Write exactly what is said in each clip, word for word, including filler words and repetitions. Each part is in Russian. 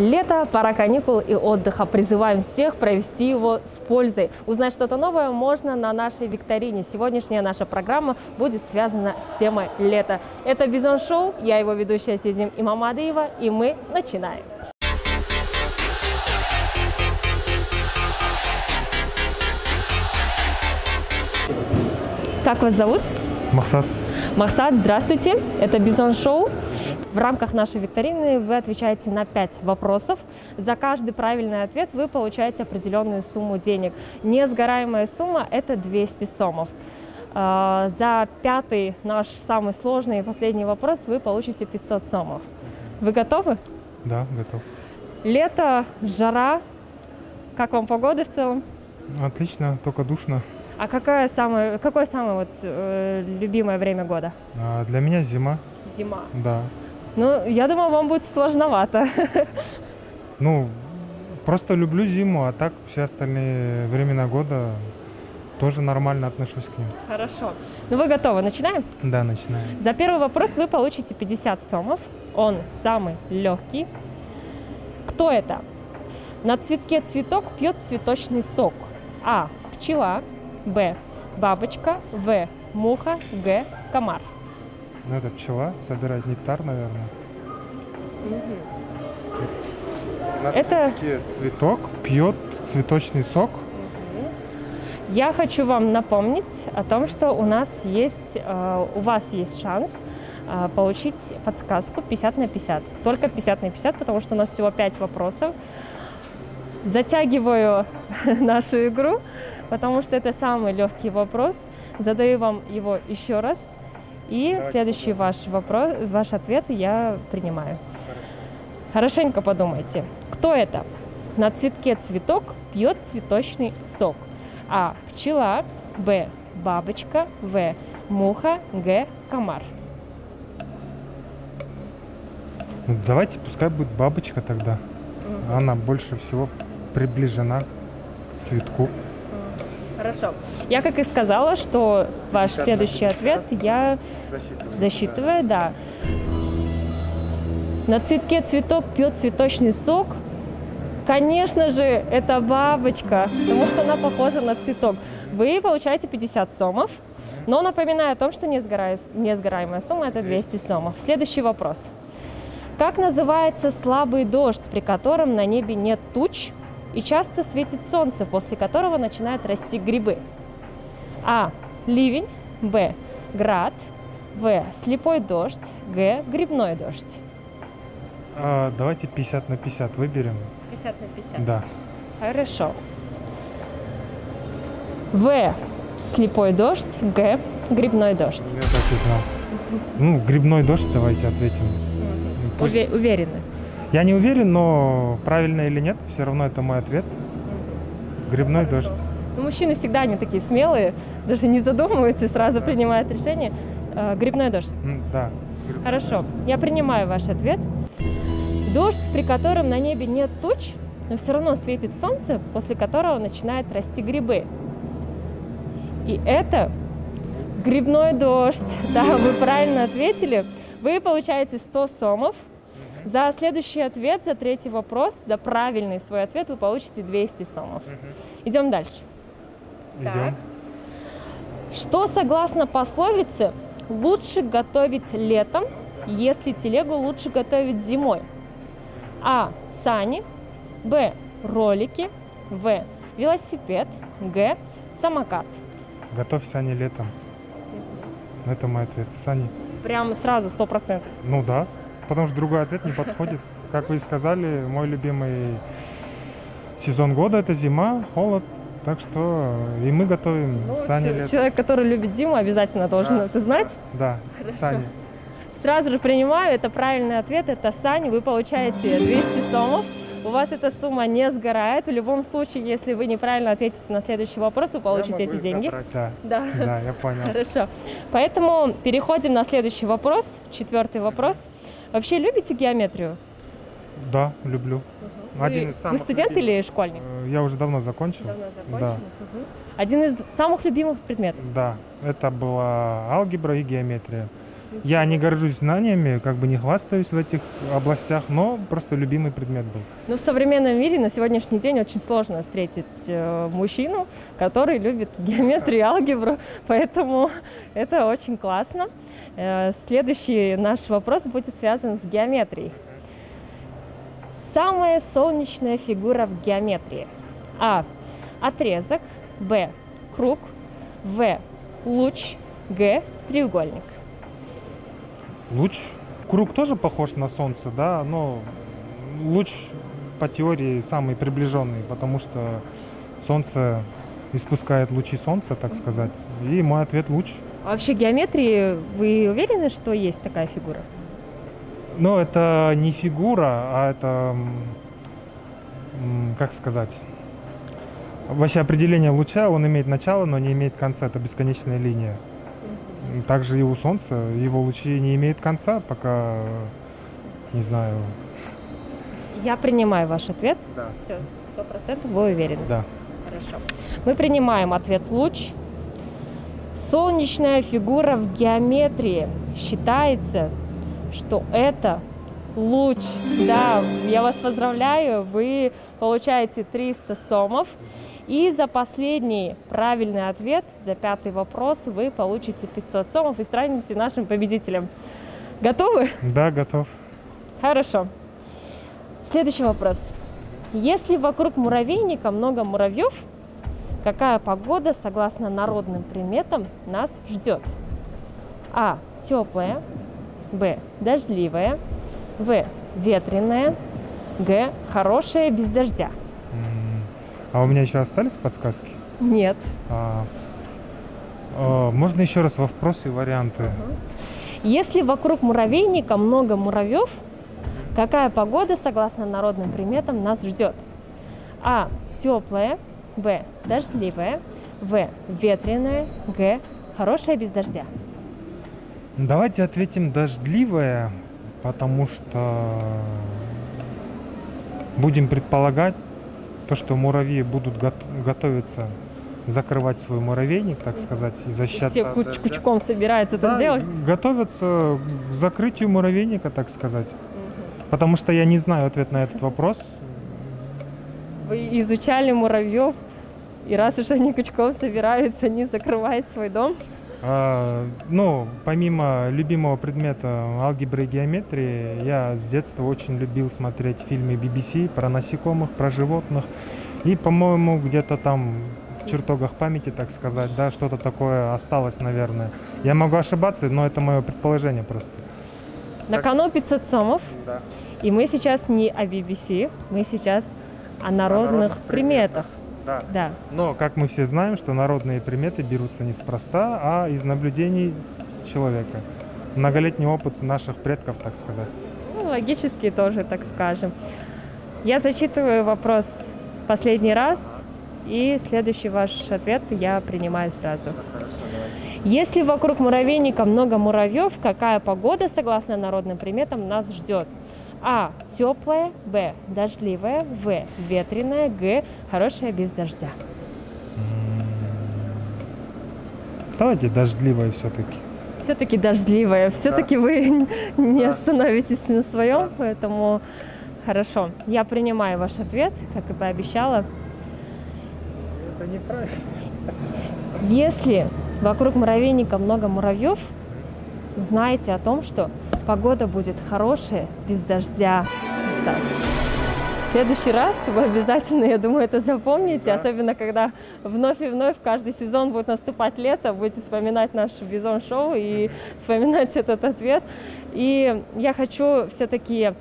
Лето, пора каникул и отдыха. Призываем всех провести его с пользой. Узнать что-то новое можно на нашей викторине. Сегодняшняя наша программа будет связана с темой лета. Это Бизон Шоу, я его ведущая Сезим Имамадыева, и мы начинаем. Как вас зовут? Махсат. Махсат, здравствуйте. Это Бизон Шоу. В рамках нашей викторины вы отвечаете на пять вопросов. За каждый правильный ответ вы получаете определенную сумму денег. Несгораемая сумма – это двести сомов. За пятый, наш самый сложный и последний вопрос, вы получите пятьсот сомов. Вы готовы? Да, готов. Лето, жара. Как вам погода в целом? Отлично, только душно. А какое самое, какое самое вот, э, любимое время года? Для меня зима. Зима? Да. Ну, я думаю, вам будет сложновато. Ну, просто люблю зиму, а так все остальные времена года тоже нормально отношусь к ним. Хорошо. Ну, вы готовы? Начинаем? Да, начинаем. За первый вопрос вы получите пятьдесят сомов. Он самый легкий. Кто это? На цветке цветок пьет цветочный сок. А. Пчела. Б. Бабочка. В. Муха. Г. Комар. Ну, это пчела, собирает нектар, наверное. Угу. Это цветок пьет цветочный сок. Угу. Я хочу вам напомнить о том, что у нас есть, э, у вас есть шанс э, получить подсказку пятьдесят на пятьдесят. Только пятьдесят на пятьдесят, потому что у нас всего пять вопросов. Затягиваю нашу игру, потому что это самый легкий вопрос. Задаю вам его еще раз. И давайте следующий ваш вопрос, ваш ответ я принимаю. Хорошо. Хорошенько подумайте. Кто это? На цветке цветок пьет цветочный сок. А. Пчела. Б. Бабочка. В. Муха. Г. Комар. Ну, давайте, пускай будет бабочка тогда. Угу. Она больше всего приближена к цветку. Хорошо. Я, как и сказала, что ваш следующий ответ я засчитываю, засчитываю да. да. На цветке цветок пьет цветочный сок. Конечно же, это бабочка, потому что она похожа на цветок. Вы получаете пятьдесят сомов, но напоминаю о том, что несгораемая сумма – это двести сомов. Следующий вопрос. Как называется слабый дождь, при котором на небе нет туч, и часто светит солнце, после которого начинают расти грибы? А. Ливень. Б. Град. В. Слепой дождь. Г. Грибной дождь. А, давайте пятьдесят на пятьдесят выберем. пятьдесят на пятьдесят? Да. Хорошо. В. Слепой дождь. Г. Грибной дождь. Я так и знал. Ну, грибной дождь давайте ответим. Пусть... Уве- уверены? Я не уверен, но правильно или нет, все равно это мой ответ. Грибной Хорошо. дождь. Ну, мужчины всегда, они такие смелые, даже не задумываются, сразу да. принимают решение. Э, грибной дождь. Да. Хорошо, я принимаю ваш ответ. Дождь, при котором на небе нет туч, но все равно светит солнце, после которого начинают расти грибы. И это грибной дождь. Да, вы правильно ответили. Вы получаете сто сомов. За следующий ответ, за третий вопрос, за правильный свой ответ вы получите двести сомов. Угу. Идем дальше. Идем. Так. Что, согласно пословице, лучше готовить летом, если телегу лучше готовить зимой? А. Сани. Б. Ролики. В. Велосипед. Г. Самокат. Готовь сани летом. Это мой ответ. Сани. Прямо сразу, сто процентов. Ну да. Потому что другой ответ не подходит. Как вы и сказали, мой любимый сезон года – это зима, холод. Так что и мы готовим ну, сани летом. Человек, который любит зиму, обязательно должен да. это знать. Да, Хорошо. сани. Сразу же принимаю, это правильный ответ, это сани. Вы получаете двести сомов. У вас эта сумма не сгорает. В любом случае, если вы неправильно ответите на следующий вопрос, вы получите эти деньги. Да. Да. да, я понял. Хорошо. Поэтому переходим на следующий вопрос, четвертый вопрос. Вообще любите геометрию? Да, люблю. Угу. Один вы, из самых вы студент любимых. Или школьник? Я уже давно закончил. Давно закончил. Да. Угу. Один из самых любимых предметов? Да, это была алгебра и геометрия. Я не горжусь знаниями, как бы не хвастаюсь в этих областях, но просто любимый предмет был. Ну, в современном мире на сегодняшний день очень сложно встретить э, мужчину, который любит геометрию и алгебру, поэтому это очень классно. Э, следующий наш вопрос будет связан с геометрией. Самая солнечная фигура в геометрии. А. Отрезок. Б. Круг. В. Луч. Г. Треугольник. Луч. Круг тоже похож на Солнце, да, но луч по теории самый приближенный, потому что Солнце испускает лучи Солнца, так сказать. И мой ответ — луч. А вообще в геометрии вы уверены, что есть такая фигура? Ну, это не фигура, а это, как сказать... Вообще определение луча, он имеет начало, но не имеет конца, это бесконечная линия. Также и у Солнца, его лучи не имеют конца, пока, не знаю... Я принимаю ваш ответ. Да. Все, сто процентов вы уверены. Да. Хорошо. Мы принимаем ответ луч. Солнечная фигура в геометрии. Считается, что это луч. Да, я вас поздравляю, вы получаете триста сомов. И за последний правильный ответ, за пятый вопрос, вы получите пятьсот сомов и станете нашим победителем. Готовы? Да, готов. Хорошо. Следующий вопрос. Если вокруг муравейника много муравьев, какая погода, согласно народным приметам, нас ждет? А. Теплая. Б. Дождливая. В. Ветреная. Г. Хорошая, без дождя. А у меня еще остались подсказки? Нет. А, а, можно еще раз вопросы и варианты? Если вокруг муравейника много муравьев, какая погода, согласно народным приметам, нас ждет? А. Теплая. Б. Дождливая. В. Ветреная. Г. Хорошая, без дождя. Давайте ответим дождливая, потому что будем предполагать, то, что муравьи будут готовиться закрывать свой муравейник, так сказать, и защищаться. Все куч кучком собираются это да, сделать? Готовятся к закрытию муравейника, так сказать. Угу. Потому что я не знаю ответ на этот вопрос. Вы изучали муравьев, и раз уж они кучком собираются, они закрывают свой дом? А, ну, помимо любимого предмета алгебры и геометрии, я с детства очень любил смотреть фильмы би би си про насекомых, про животных. И, по-моему, где-то там в чертогах памяти, так сказать, да, что-то такое осталось, наверное. Я могу ошибаться, но это мое предположение просто. На кону пятьсот сомов. Да. И мы сейчас не о би би си, мы сейчас о народных, о народных приметах. Да. Да. Но, как мы все знаем, что народные приметы берутся неспроста, а из наблюдений человека. Многолетний опыт наших предков, так сказать. Ну, логически тоже, так скажем. Я зачитываю вопрос последний раз, и следующий ваш ответ я принимаю сразу. Если вокруг муравейника много муравьев, какая погода, согласно народным приметам, нас ждет? А. Теплая. Б. Дождливая. В. Ветреная. Г. Хорошая, без дождя. Давайте дождливая все-таки. Все-таки дождливая. Да. Все-таки вы да. не остановитесь на своем, да. поэтому хорошо. Я принимаю ваш ответ, как и пообещала. Это неправильно. Если вокруг муравейника много муравьев, знайте о том, что погода будет хорошая, без дождя. В следующий раз вы обязательно, я думаю, это запомните, да. особенно когда вновь и вновь каждый сезон будет наступать лето, будете вспоминать наше Бизон Шоу и вспоминать этот ответ. И я хочу все-таки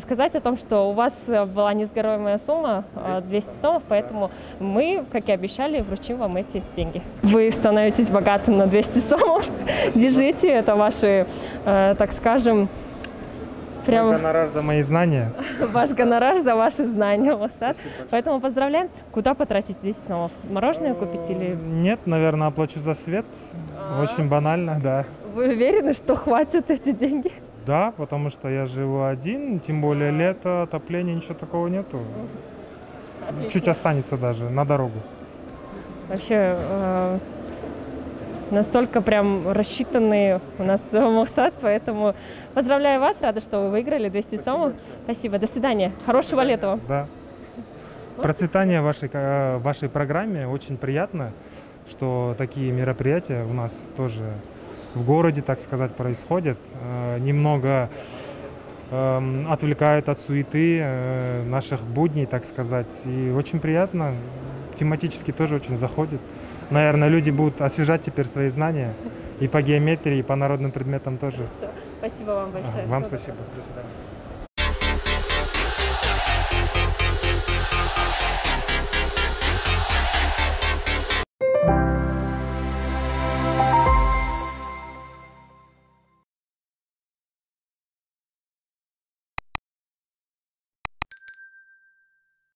сказать о том, что у вас была несгораемая сумма двести сомов, поэтому мы, как и обещали, вручим вам эти деньги. Вы становитесь богатым на двести сомов. Держите, это ваши, так скажем, прям... Ваш гонорар за мои знания. Ваш гонорар за ваши знания, Лосат. Поэтому поздравляем. Куда потратить двести сомов? Мороженое купить или... Нет, наверное, оплачу за свет. Очень банально, да. Вы уверены, что хватит эти деньги? Да, потому что я живу один, тем более лето, отопления, ничего такого нету. Отлично. Чуть останется даже на дорогу. Вообще, э, настолько прям рассчитанный у нас мухсат, поэтому поздравляю вас, рада, что вы выиграли двести сомов. Спасибо, до свидания, хорошего лета. Да. Процветание вашей, вашей программе, очень приятно, что такие мероприятия у нас тоже в городе, так сказать, происходят, немного отвлекают от суеты наших будней, так сказать, и очень приятно, тематически тоже очень заходит. Наверное, люди будут освежать теперь свои знания и по геометрии, и по народным предметам тоже. Хорошо. Спасибо вам большое. А, вам Все спасибо. До свидания. Thank you.